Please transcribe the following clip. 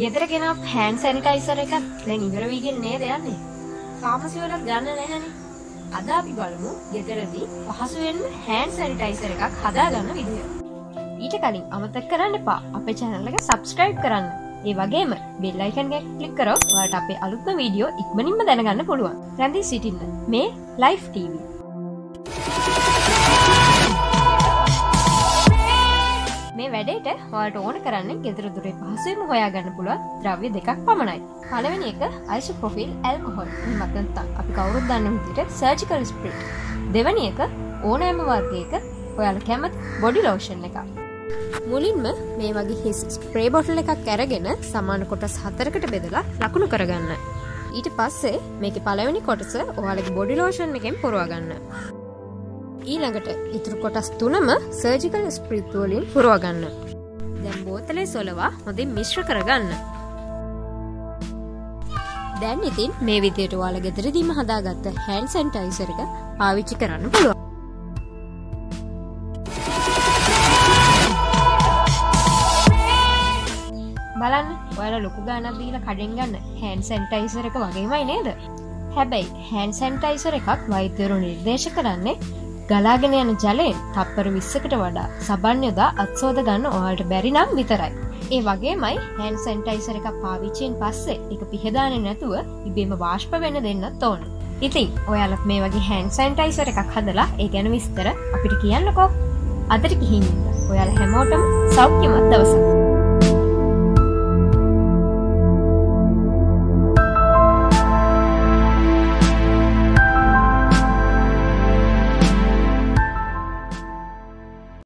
ගෙදරගෙන hand sanitiser එකක් දැන් ඉවර වීගෙන නේද යන්නේ. ෆාමසි වලත් ගන්න නැහැනේ. අද අපි බලමු ගෙදරදී පහසුවෙන්ම හෑන්ඩ් සැනිටයිසර් එකක් හදාගන්න විදිය. ඊට කලින් අමතක කරන්න එපා අපේ channel එක subscribe කරන්න. ඒ වගේම bell icon එක click කරොත් ඔයාලට අපේ අලුත්ම වීඩියෝ ඉක්මනින්ම දැනගන්න පුළුවන්. රැඳී සිටින්න. මේ Life TV. මේ වැඩේට ඔයාලට ඕන කරන්නේ ගෙදර දොරේ පහසුවෙන්ම හොයාගන්න පුළුවන් ද්‍රව්‍ය දෙකක් පමණයි. පළවෙනි එක isopropyl alcohol. මේක නැත්තම් අපි කවුරුත් දන්න විදිහට surgical spray. දෙවෙනි එක ඕනෑම වර්ගයක ඔයාලා කැමති body lotion එකක්. මුලින්ම මේ වගේ හිස් spray bottle එකක් අරගෙන සමාන කොටස් 4කට බෙදලා ලකුණු කරගන්න. ඊට පස්සේ මේකේ පළවෙනි කොටස ඔයාලගේ body lotion එකෙන් පුරවා ගන්න. ඊළඟට ඉතුරු කොටස් තුනම සර්ජිකල් ස්ප්‍රේත් වලින් පුරවා ගන්න. දැන් බෝතලේ සොලවා හොඳින් මිශ්‍ර කරගන්න. දැන් ඉතින් මේ විදියට ඔයාලා ගෙදරදීම හදාගත්ත හෑන්ඩ් සැනිටයිසර් එක පාවිච්චි කරන්න පුළුවන්. බලන්න ඔයාලා ලොකු ගාණක් දීලා කඩෙන් ගන්න හෑන්ඩ් සැනිටයිසර් එක වගේමයි නේද? හැබැයි හෑන්ඩ් සැනිටයිසර් එකක් වෛද්‍යවරු නිර්දේශ කරන්නේ ගලාගෙන යන ජලයෙන් තප්පර 20කට වඩා සබන් යොදා අත්සෝද ගන්න ඔයාලට බැරි නම් විතරයි. ඒ වගේමයි හෑන්ඩ් සැනිටයිසර් එකක් පාවිච්චියෙන් පස්සේ ඒක පිහදාන්නේ නැතුව ඉබේම වාෂ්ප වෙන්න දෙන්නත් ඕන. ඉතින් ඔයාලත් මේ වගේ හෑන්ඩ් සැනිටයිසර් එකක් හදලා ඒ ගැන විස්තර අපිට කියන්නකෝ. අදට ගිහින් ඉන්න. ඔයාලා හැමෝටම සෞඛ්‍යමත් දවසක්.